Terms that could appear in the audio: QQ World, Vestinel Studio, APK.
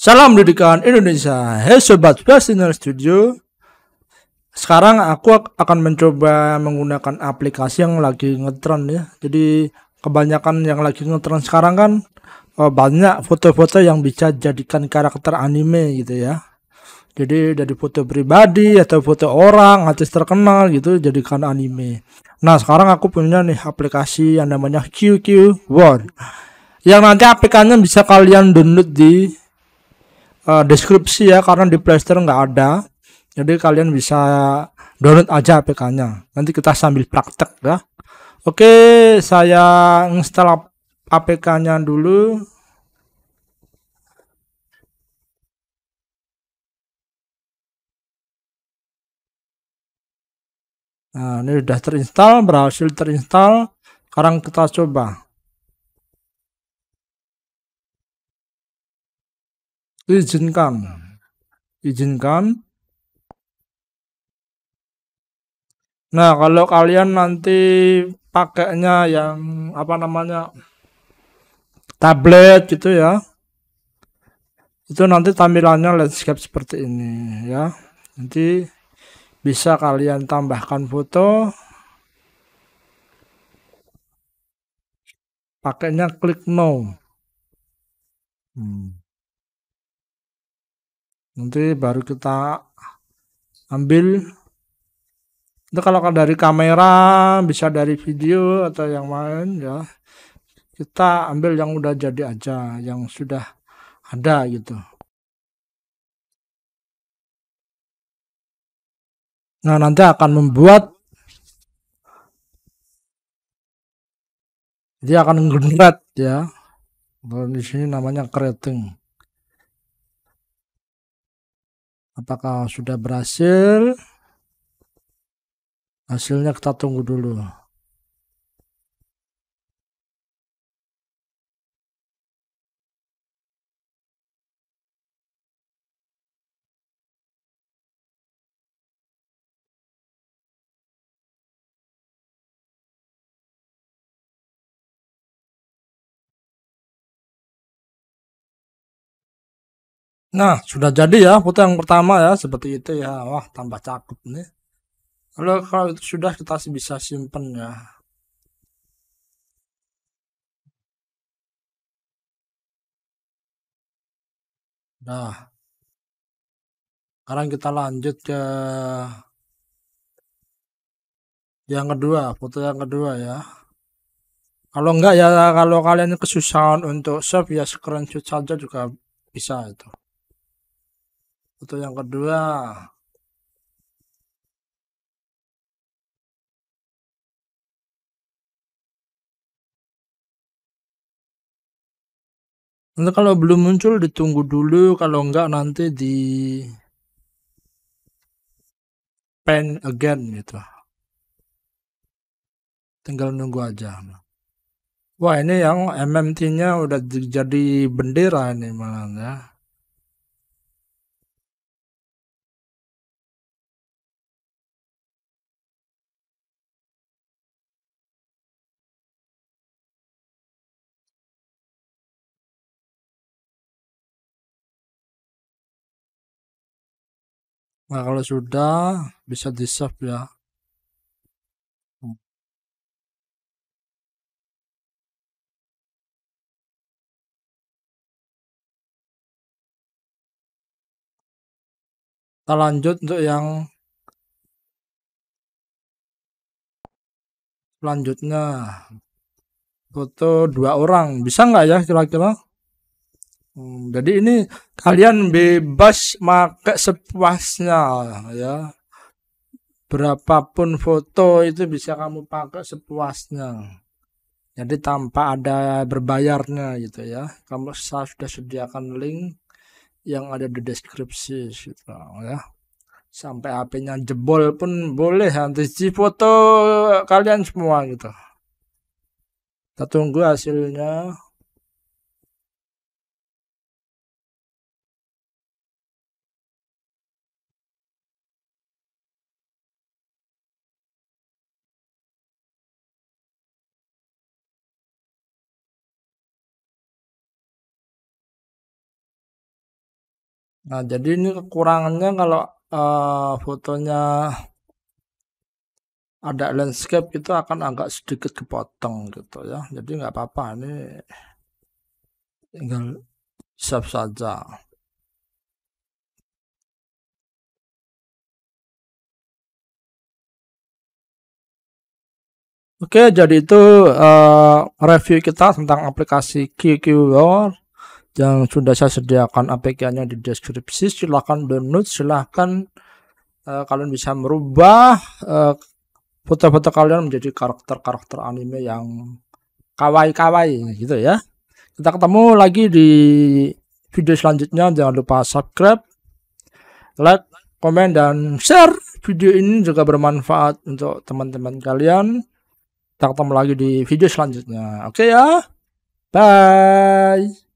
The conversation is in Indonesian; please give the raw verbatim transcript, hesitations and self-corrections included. Salam Pendidikan Indonesia. Hey sobat Vestinel Studio. Sekarang aku akan mencoba menggunakan aplikasi yang lagi ngetren ya. Jadi kebanyakan yang lagi ngetren sekarang kan banyak foto-foto yang bisa jadikan karakter anime gitu ya. Jadi dari foto pribadi atau foto orang artis terkenal gitu jadikan anime. Nah sekarang aku punya nih aplikasi yang namanya Q Q World. Yang nanti aplikasinya bisa kalian download di Uh, deskripsi ya, karena di Playstore nggak ada, jadi kalian bisa download aja A P K-nya. Nanti kita sambil praktek ya. Oke, saya install A P K-nya dulu. Nah, ini sudah terinstall, berhasil terinstall. Sekarang kita coba. izinkan izinkan Nah kalau kalian nanti pakainya yang apa namanya tablet gitu ya, itu nanti tampilannya landscape seperti ini ya. Nanti bisa kalian tambahkan foto, pakainya klik no. hmm. Nanti baru kita ambil. Itu kalau dari kamera, bisa dari video atau yang lain ya. Kita ambil yang udah jadi aja, yang sudah ada gitu. Nah, nanti akan membuat, dia akan generate ya. Di sini namanya creating. Apakah sudah berhasil? Hasilnya kita tunggu dulu. Nah, sudah jadi ya foto yang pertama ya, seperti itu ya. Wah, tambah cakep nih. Lalu kalau itu sudah, kita bisa simpen ya. Nah, sekarang kita lanjut ke yang kedua, foto yang kedua ya. Kalau enggak ya, kalau kalian kesusahan untuk save ya, screenshot saja juga bisa itu. Foto yang kedua. Nanti kalau belum muncul ditunggu dulu, kalau enggak nanti di pen again gitu. Tinggal nunggu aja. Wah, ini yang M M T-nya udah jadi bendera ini malah ya. Nah, kalau sudah bisa di-save ya. Kita lanjut untuk yang selanjutnya. Foto dua orang. Bisa nggak ya kira-kira? Hmm, jadi ini kalian bebas pakai sepuasnya ya, berapapun foto itu bisa kamu pakai sepuasnya, jadi tanpa ada berbayarnya gitu ya. Kamu saya sudah sediakan link yang ada di deskripsi gitu ya. Sampai H P-nya jebol pun boleh antisi foto kalian semua gitu. Kita tunggu hasilnya. Nah, jadi ini kekurangannya kalau uh, fotonya ada landscape itu akan agak sedikit kepotong gitu ya. Jadi nggak apa-apa, ini tinggal save saja. Oke, jadi itu uh, review kita tentang aplikasi Q Q World yang sudah saya sediakan A P K-nya di deskripsi. Silahkan download, silahkan uh, kalian bisa merubah foto-foto uh, kalian menjadi karakter-karakter anime yang kawaii-kawaii gitu ya. Kita ketemu lagi di video selanjutnya. Jangan lupa subscribe, like, komen, dan share. Video ini juga bermanfaat untuk teman-teman kalian. Kita ketemu lagi di video selanjutnya. Oke ya. Bye.